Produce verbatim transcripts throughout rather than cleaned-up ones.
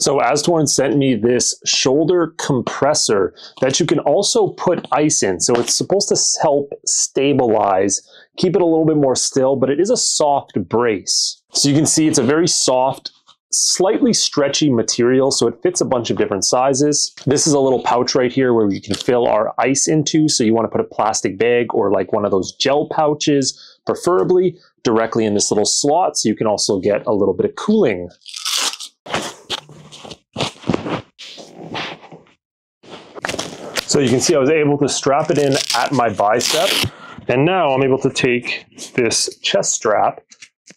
So Astorn sent me this shoulder compressor that you can also put ice in. So it's supposed to help stabilize, keep it a little bit more still, but it is a soft brace. So you can see it's a very soft, slightly stretchy material, so it fits a bunch of different sizes. This is a little pouch right here where we can fill our ice into. So you want to put a plastic bag or like one of those gel pouches, preferably directly in this little slot, so you can also get a little bit of cooling. So you can see I was able to strap it in at my bicep, and now I'm able to take this chest strap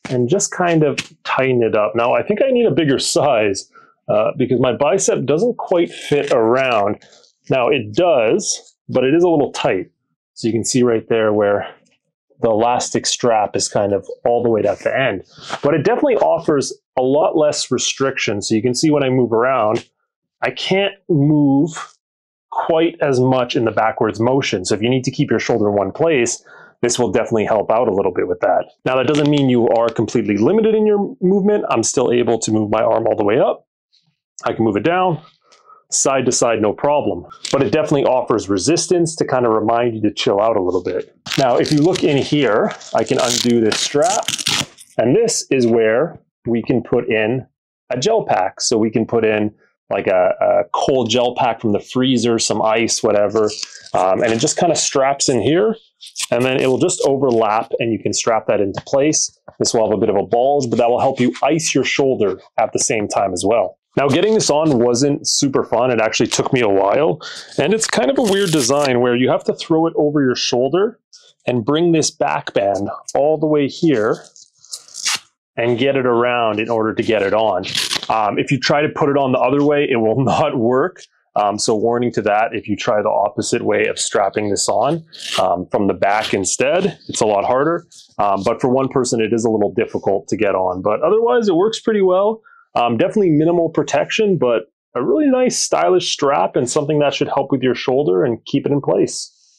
and just kind of tighten it up. Now I think I need a bigger size uh, because my bicep doesn't quite fit around. Now it does, but it is a little tight. So you can see right there where the elastic strap is kind of all the way at the end. But it definitely offers a lot less restriction. So you can see when I move around, I can't move quite as much in the backwards motion. So if you need to keep your shoulder in one place, this will definitely help out a little bit with that. Now that doesn't mean you are completely limited in your movement. I'm still able to move my arm all the way up. I can move it down, side to side, no problem. But it definitely offers resistance to kind of remind you to chill out a little bit. Now, if you look in here, I can undo this strap. And this is where we can put in a gel pack. So we can put in like a, a cold gel pack from the freezer, some ice, whatever. Um, and it just kind of straps in here, and then it will just overlap and you can strap that into place. This will have a bit of a bulge, but that will help you ice your shoulder at the same time as well. Now getting this on wasn't super fun. It actually took me a while, and it's kind of a weird design where you have to throw it over your shoulder and bring this back band all the way here and get it around in order to get it on. Um, if you try to put it on the other way, it will not work. Um, so warning to that, if you try the opposite way of strapping this on um, from the back instead, it's a lot harder. Um, but for one person, it is a little difficult to get on. But otherwise, it works pretty well. Um, definitely minimal protection, but a really nice stylish strap and something that should help with your shoulder and keep it in place.